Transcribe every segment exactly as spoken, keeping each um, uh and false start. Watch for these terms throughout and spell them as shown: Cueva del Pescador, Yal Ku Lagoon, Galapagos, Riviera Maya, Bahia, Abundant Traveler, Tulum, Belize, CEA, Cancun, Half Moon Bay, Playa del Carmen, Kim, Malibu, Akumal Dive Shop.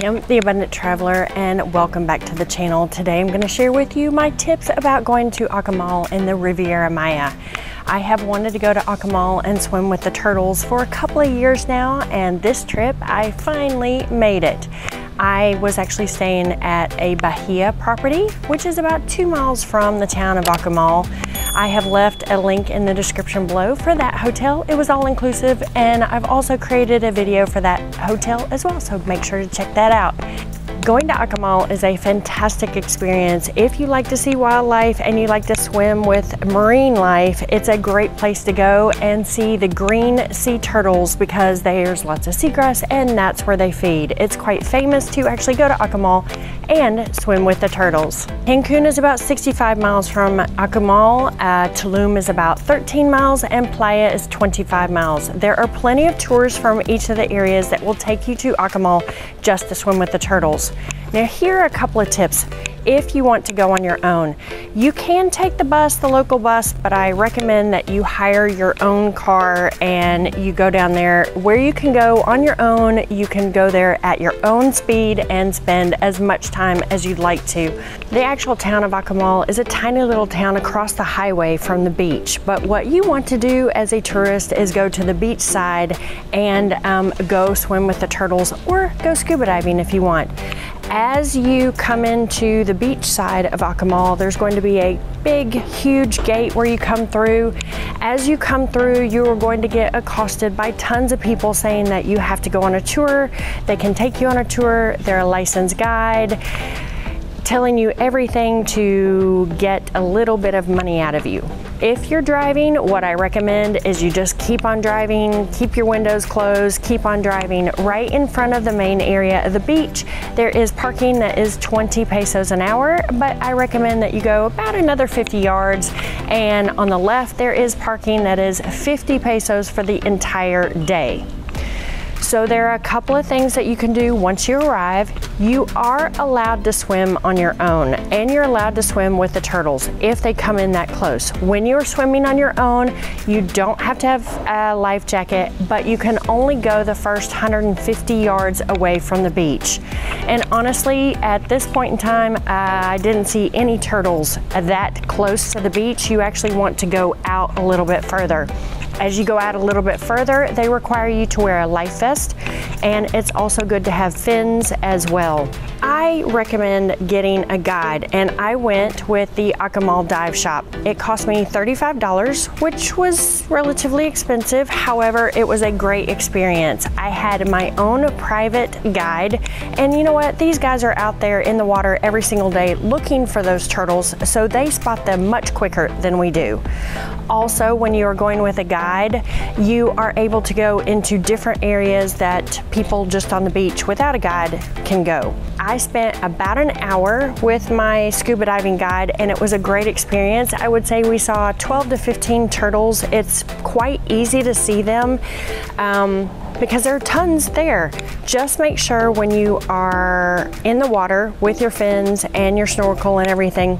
Kim, the Abundant Traveler, and welcome back to the channel. Today I'm going to share with you my tips about going to Akumal in the Riviera Maya. I have wanted to go to Akumal and swim with the turtles for a couple of years now, and this trip I finally made it. I was actually staying at a Bahia property, which is about two miles from the town of Akumal. I have left a link in the description below for that hotel. It was all inclusive, and I've also created a video for that hotel as well, so make sure to check that out. Going to Akumal is a fantastic experience. If you like to see wildlife and you like to swim with marine life, it's a great place to go and see the green sea turtles because there's lots of seagrass and that's where they feed. It's quite famous to actually go to Akumal and swim with the turtles. Cancun is about sixty-five miles from Akumal, uh, Tulum is about thirteen miles, and Playa is twenty-five miles. There are plenty of tours from each of the areas that will take you to Akumal just to swim with the turtles. Now, here are a couple of tips if you want to go on your own. You can take the bus, the local bus, but I recommend that you hire your own car and you go down there where you can go on your own. You can go there at your own speed and spend as much time as you'd like to. The actual town of Akumal is a tiny little town across the highway from the beach, but what you want to do as a tourist is go to the beach side and um, go swim with the turtles or go scuba diving if you want. As you come into the beach side of Akumal, there's going to be a big, huge gate where you come through. As you come through, you are going to get accosted by tons of people saying that you have to go on a tour. They can take you on a tour. They're a licensed guide, telling you everything to get a little bit of money out of you. If you're driving, what I recommend is you just keep on driving, keep your windows closed, keep on driving. Right in front of the main area of the beach, there is parking that is twenty pesos an hour, but I recommend that you go about another fifty yards, and on the left there is parking that is fifty pesos for the entire day. So there are a couple of things that you can do once you arrive. You are allowed to swim on your own, and you're allowed to swim with the turtles if they come in that close. When you're swimming on your own, you don't have to have a life jacket, but you can only go the first one hundred fifty yards away from the beach. And honestly, at this point in time, uh, I didn't see any turtles that close to the beach. You actually want to go out a little bit further. As you go out a little bit further, they require you to wear a life vest, and it's also good to have fins as well. I recommend getting a guide, and I went with the Akumal Dive Shop. It cost me thirty-five dollars, which was relatively expensive. However, it was a great experience. I had my own private guide, and you know what? These guys are out there in the water every single day looking for those turtles, so they spot them much quicker than we do. Also, when you are going with a guide, you are able to go into different areas that people just on the beach without a guide can go. I spent about an hour with my scuba diving guide, and it was a great experience. I would say we saw twelve to fifteen turtles. It's quite easy to see them um, because there are tons there. Just make sure when you are in the water with your fins and your snorkel and everything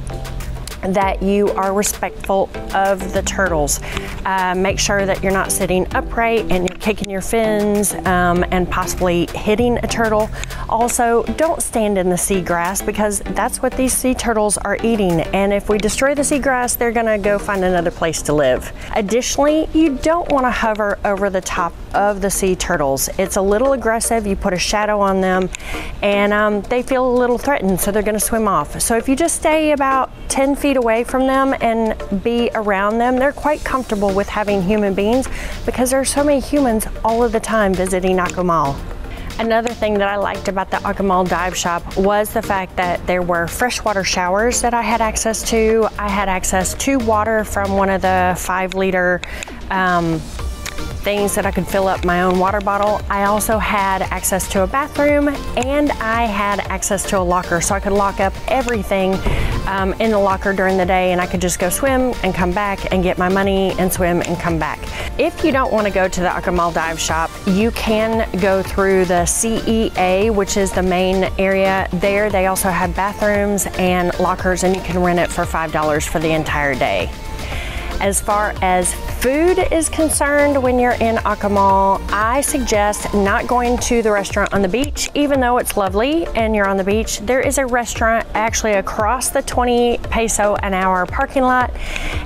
that you are respectful of the turtles. Uh, make sure that you're not sitting upright and you're kicking your fins um, and possibly hitting a turtle. Also, don't stand in the seagrass because that's what these sea turtles are eating, and if we destroy the seagrass, they're gonna go find another place to live. Additionally, you don't wanna hover over the top of the sea turtles. It's a little aggressive. You put a shadow on them, and um, they feel a little threatened, so they're gonna swim off. So if you just stay about ten feet away from them and be around them, they're quite comfortable with having human beings because there are so many humans all of the time visiting Akumal. Another thing that I liked about the Akumal Dive Shop was the fact that there were freshwater showers that I had access to. I had access to water from one of the five liter um, things that I could fill up my own water bottle. I also had access to a bathroom, and I had access to a locker, so I could lock up everything um, in the locker during the day, and I could just go swim and come back and get my money and swim and come back. If you don't want to go to the Akumal Dive Shop, you can go through the C E A, which is the main area there. They also have bathrooms and lockers, and you can rent it for five dollars for the entire day. As far as food is concerned, when you're in Akumal, I suggest not going to the restaurant on the beach, even though it's lovely and you're on the beach. There is a restaurant actually across the twenty peso an hour parking lot,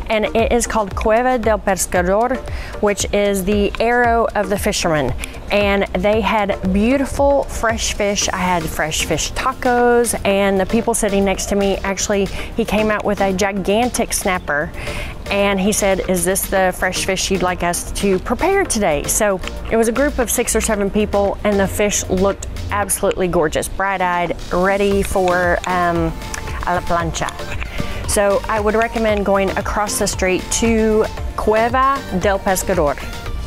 and it is called Cueva del Pescador, which is the arrow of the fisherman. And they had beautiful fresh fish. I had fresh fish tacos, and the people sitting next to me, actually, he came out with a gigantic snapper. And he said, "Is this the fresh fish you'd like us to prepare today?" So it was a group of six or seven people, and the fish looked absolutely gorgeous, bright-eyed, ready for um, a la plancha. So I would recommend going across the street to Cueva del Pescador.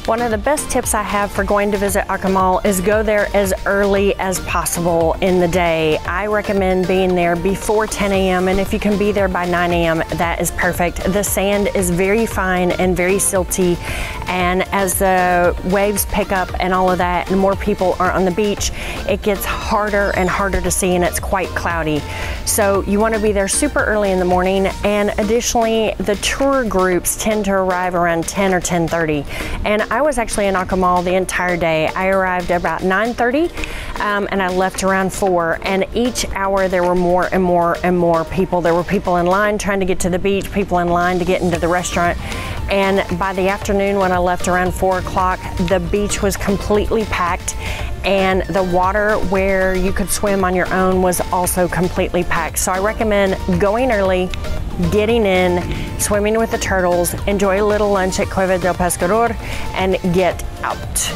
One of the best tips I have for going to visit Akumal is go there as early as possible in the day. I recommend being there before ten A M and if you can be there by nine A M, that is perfect. The sand is very fine and very silty, and as the waves pick up and all of that and more people are on the beach, it gets harder and harder to see, and it's quite cloudy. So you want to be there super early in the morning, and additionally the tour groups tend to arrive around ten or ten thirty, and I I was actually in Akumal the entire day. I arrived about nine thirty um, and I left around four, and each hour there were more and more and more people. There were people in line trying to get to the beach, people in line to get into the restaurant, and by the afternoon when I left around four o'clock, the beach was completely packed, and the water where you could swim on your own was also completely packed. So I recommend going early, getting in, swimming with the turtles, enjoy a little lunch at Cueva del Pescador, and get out.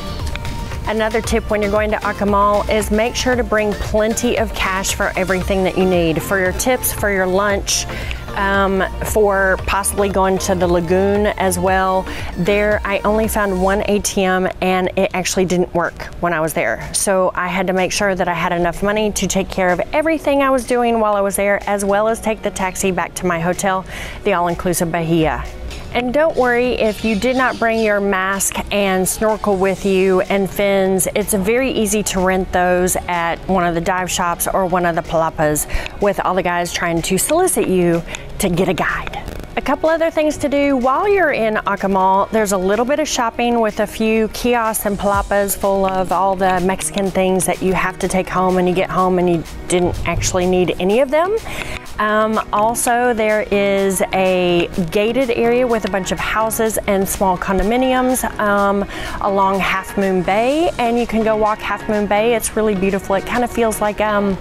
Another tip when you're going to Akumal is make sure to bring plenty of cash for everything that you need, for your tips, for your lunch, um, for possibly going to the lagoon as well. There, I only found one A T M, and it actually didn't work when I was there. So I had to make sure that I had enough money to take care of everything I was doing while I was there, as well as take the taxi back to my hotel, the all-inclusive Bahia. And don't worry if you did not bring your mask and snorkel with you and fins. It's very easy to rent those at one of the dive shops or one of the palapas, with all the guys trying to solicit you to get a guide. A couple other things to do while you're in Akumal, there's a little bit of shopping with a few kiosks and palapas full of all the Mexican things that you have to take home, and you get home and you didn't actually need any of them. Um, also, there is a gated area with a bunch of houses and small condominiums um, along Half Moon Bay, and you can go walk Half Moon Bay. It's really beautiful. It kind of feels like um,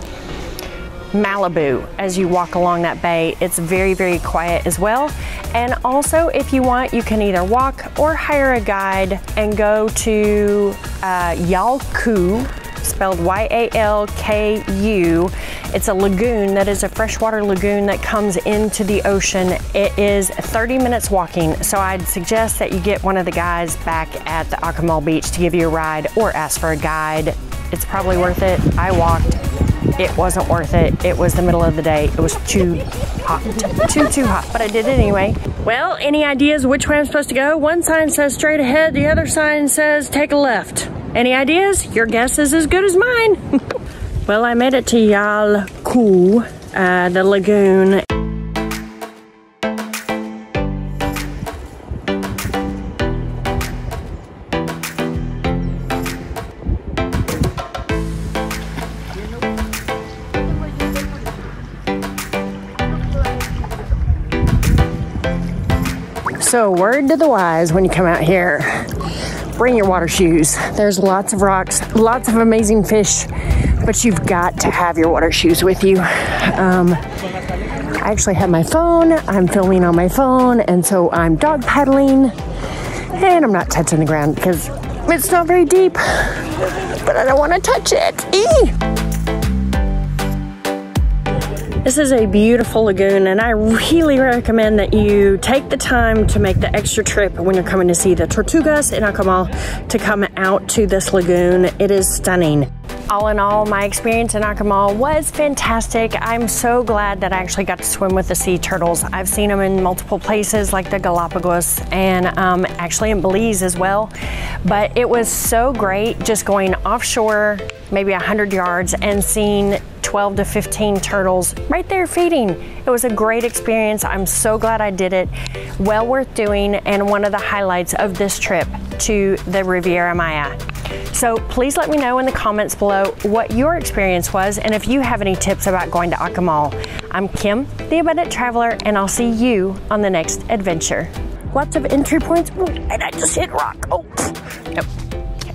Malibu as you walk along that bay. It's very, very quiet as well. And also, if you want, you can either walk or hire a guide and go to uh, Yal Ku, spelled Y A L K U. It's a lagoon that is a freshwater lagoon that comes into the ocean. It is thirty minutes walking, so I'd suggest that you get one of the guys back at the Akumal beach to give you a ride, or ask for a guide. It's probably worth it. I walked. It wasn't worth it. It was the middle of the day. It was too hot. Too, too hot. But I did it anyway. Well, any ideas which way I'm supposed to go? One sign says straight ahead. The other sign says take a left. Any ideas? Your guess is as good as mine. Well, I made it to Yal Ku, uh, the lagoon. So, word to the wise when you come out here. Bring your water shoes. There's lots of rocks, lots of amazing fish, but you've got to have your water shoes with you. Um, I actually have my phone. I'm filming on my phone, and so I'm dog paddling, and I'm not touching the ground because it's not very deep, but I don't want to touch it. Eee! This is a beautiful lagoon, and I really recommend that you take the time to make the extra trip when you're coming to see the tortugas in Akumal to come out to this lagoon. It is stunning. All in all, my experience in Akumal was fantastic. I'm so glad that I actually got to swim with the sea turtles. I've seen them in multiple places like the Galapagos and um, actually in Belize as well. But it was so great just going offshore, maybe a hundred yards and seen twelve to fifteen turtles right there feeding. It was a great experience. I'm so glad I did it. Well worth doing, and one of the highlights of this trip to the Riviera Maya. So please let me know in the comments below what your experience was and if you have any tips about going to Akumal. I'm Kim, the Abundant Traveler, and I'll see you on the next adventure. Lots of entry points. Ooh, and I just hit rock. Oh, nope. Okay.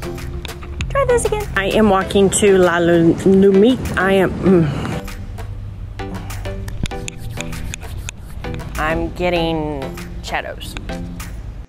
Try this again. I am walking to La Lumite. I am. Mm. I'm getting shadows.